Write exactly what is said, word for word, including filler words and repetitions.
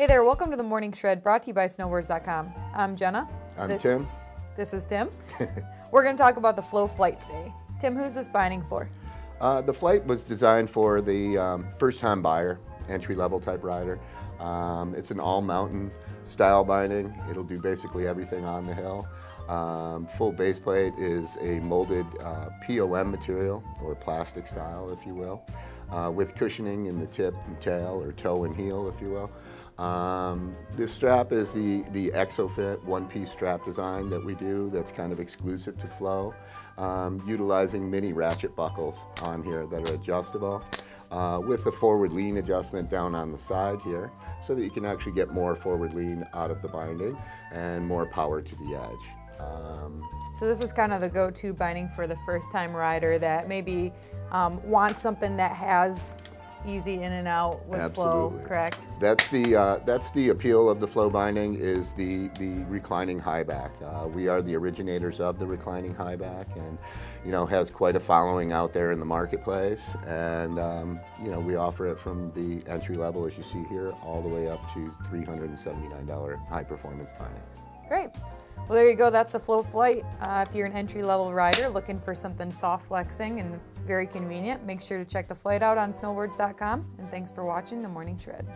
Hey there, welcome to The Morning Shred, brought to you by Snowwords dot com. I'm Jenna. I'm this, Tim. This is Tim. We're going to talk about the Flow Flite today. Tim, who's this binding for? Uh, the Flite was designed for the um, first-time buyer, entry-level type rider. Um, it's an all-mountain style binding. It'll do basically everything on the hill. Um, full base plate is a molded uh, P O M material, or plastic style, if you will, uh, with cushioning in the tip and tail, or toe and heel, if you will. Um, this strap is the, the ExoFit one-piece strap design that we do that's kind of exclusive to Flow, um, utilizing mini ratchet buckles on here that are adjustable, uh, with the forward lean adjustment down on the side here, so that you can actually get more forward lean out of the binding and more power to the edge. Um, so this is kind of the go-to binding for the first-time rider that maybe um, wants something that has easy in and out with Absolutely. Flow, correct? That's the uh, that's the appeal of the Flow binding, is the the reclining high back. Uh, we are the originators of the reclining high back, and you know has quite a following out there in the marketplace. And um, you know we offer it from the entry level, as you see here, all the way up to three hundred seventy-nine dollar high performance binding. Great. Well, there you go. That's the Flow Flite. Uh, if you're an entry level rider looking for something soft flexing and very convenient, make sure to check the Flite out on snowwords dot com. And thanks for watching The Morning Shred.